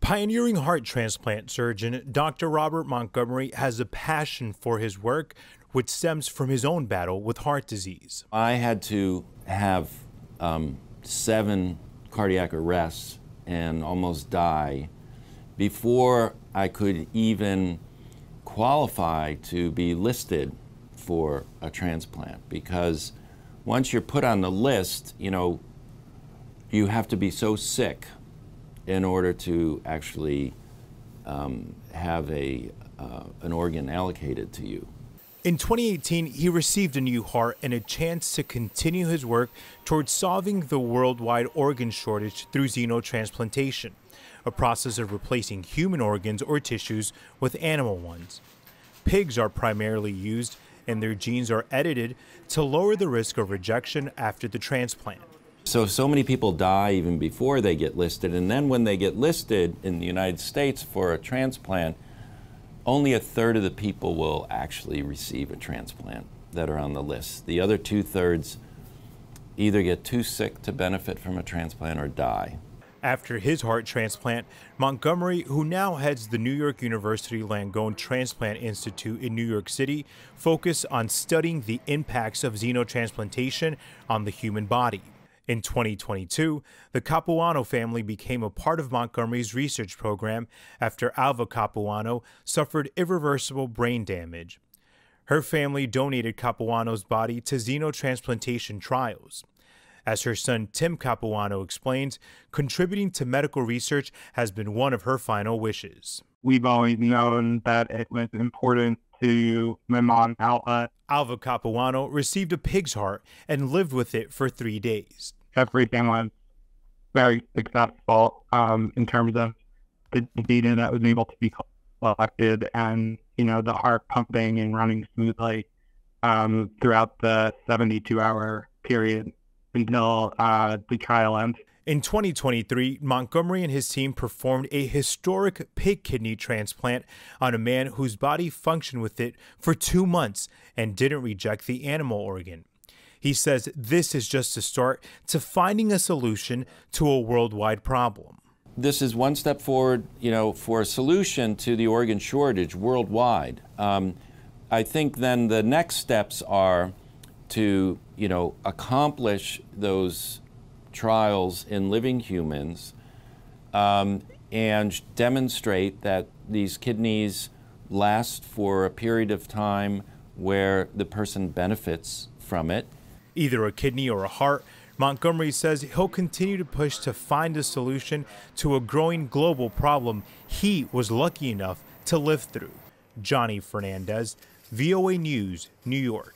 Pioneering heart transplant surgeon Dr. Robert Montgomery has a passion for his work, which stems from his own battle with heart disease. I had to have 7 cardiac arrests and almost die before I could even qualify to be listed for a transplant, because once you're put on the list, you know, you have to be so sick in order to actually have an organ allocated to you. In 2018, he received a new heart and a chance to continue his work towards solving the worldwide organ shortage through xenotransplantation, a process of replacing human organs or tissues with animal ones. Pigs are primarily used, and their genes are edited to lower the risk of rejection after the transplant. So many people die even before they get listed, and then when they get listed in the United States for a transplant, only a third of the people will actually receive a transplant that are on the list. The other 2/3 either get too sick to benefit from a transplant or die. After his heart transplant, Montgomery, who now heads the New York University Langone Transplant Institute in New York City, focused on studying the impacts of xenotransplantation on the human body. In 2022, the Capuano family became a part of Montgomery's research program after Alva Capuano suffered irreversible brain damage. Her family donated Capuano's body to xenotransplantation trials. As her son Tim Capuano explains, contributing to medical research has been one of her final wishes. We've always known that it was important to my mom, Alva. Alva Capuano received a pig's heart and lived with it for 3 days. Everything was very successful in terms of the data that was able to be collected, and, you know, the heart pumping and running smoothly throughout the 72-hour period until the trial ends. In 2023, Montgomery and his team performed a historic pig kidney transplant on a man whose body functioned with it for 2 months and didn't reject the animal organ. He says this is just a start to finding a solution to a worldwide problem. This is one step forward, you know, for a solution to the organ shortage worldwide. I think then the next steps are to, you know, accomplish those trials in living humans and demonstrate that these kidneys last for a period of time where the person benefits from it. Either a kidney or a heart, Montgomery says he'll continue to push to find a solution to a growing global problem he was lucky enough to live through. Johnny Fernandez, VOA News, New York.